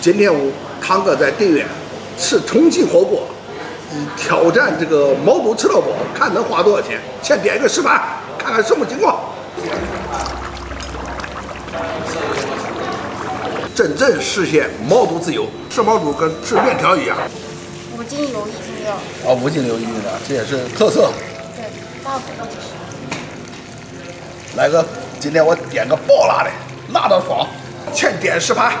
今天我堂哥在电源吃重庆火锅，挑战这个毛肚吃到饱，看能花多少钱。先点一个试盘，看看什么情况。真正实现毛肚自由，吃毛肚跟吃面条一样。五斤油一斤料。啊，五斤油一斤料，这也是特色。对，大部分都是。来个，今天我点个爆辣的，辣到爽。欠点十盘，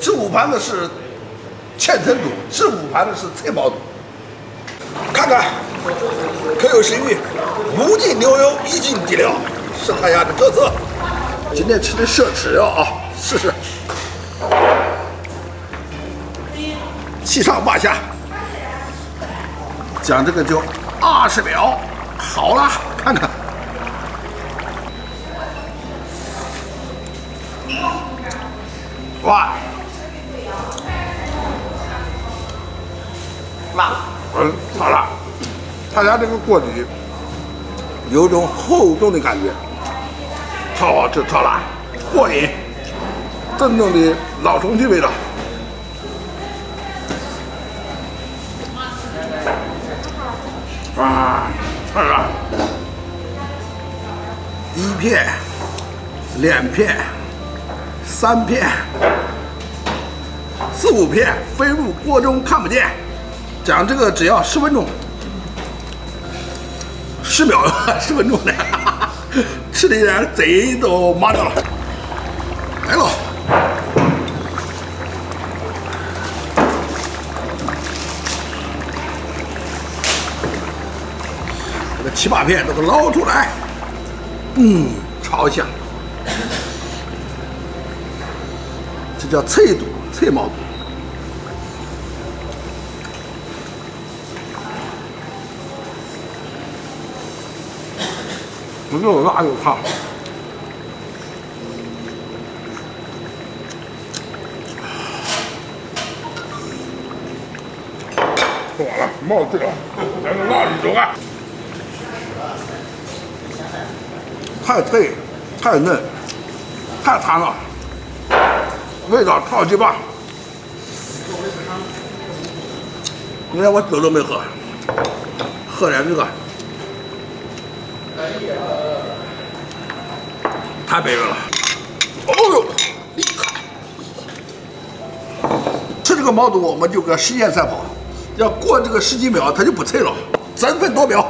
这5盘的是千层肚，这5盘的是脆毛肚。看看，可有食欲。5斤牛油，1斤底料，是他家的特色。今天吃的奢侈啊，试试。 七上八下，讲这个就20秒，好了，看看，哇，辣，好辣，他家这个锅底有种厚重的感觉，超好吃，超辣，过瘾，正宗的老重庆味道。 啊，看看，1片、2片、3片、4、5片飞入锅中看不见。讲这个只要10分钟，10秒10分钟的，吃的让贼都麻掉了。来喽！ 7、8片都给捞出来，炒一下，这叫脆肚、脆毛肚。不又辣又烫，吃完了，冒醉了，咱们辣里走啊！ 太脆，太嫩，太弹了，味道超级棒。你看我酒都没喝，喝点这个，太美味了。哦呦，吃这个毛肚我们就跟时间赛跑，要过这个10几秒它就不脆了，3分多秒。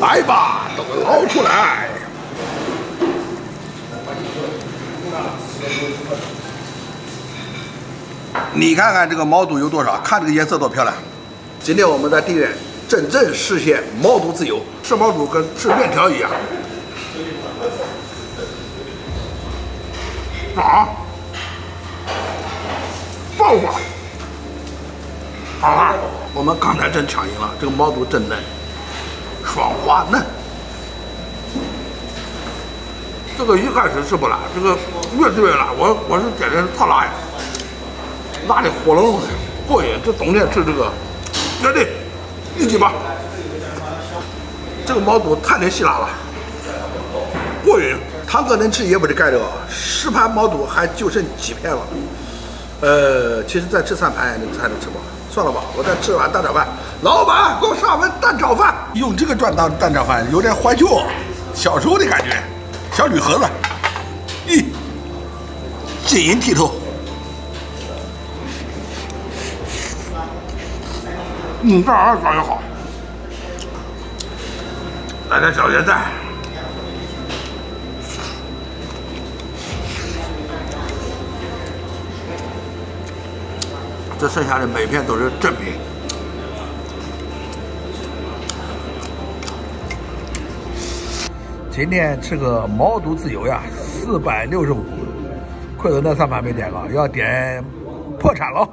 来吧，都给捞出来！你看看这个毛肚有多少？看这个颜色多漂亮！今天我们在地院真正实现毛肚自由，吃毛肚跟吃面条一样。啊！爆发！好了，我们刚才真抢赢了，这个毛肚真嫩。 爽滑嫩，这个一开始是不辣，这个越吃越辣。我是点的特辣呀，辣的火龙的，过瘾。这冬天吃这个绝对一级棒。这个毛肚太能吸辣了，过瘾。堂哥能吃也不得盖着，10盘毛肚还就剩几片了。其实再吃3盘你才能吃饱。 算了吧，我再吃碗蛋炒饭。老板，给我上碗蛋炒饭。用这个转当蛋炒饭，有点怀旧小时候的感觉。小铝盒子，咦，晶莹剔透。这玩意儿搞得好。来点小咸菜。这剩下的每片都是正品，今天吃个毛肚自由呀，465，亏了那3盘没点了，要点破产了。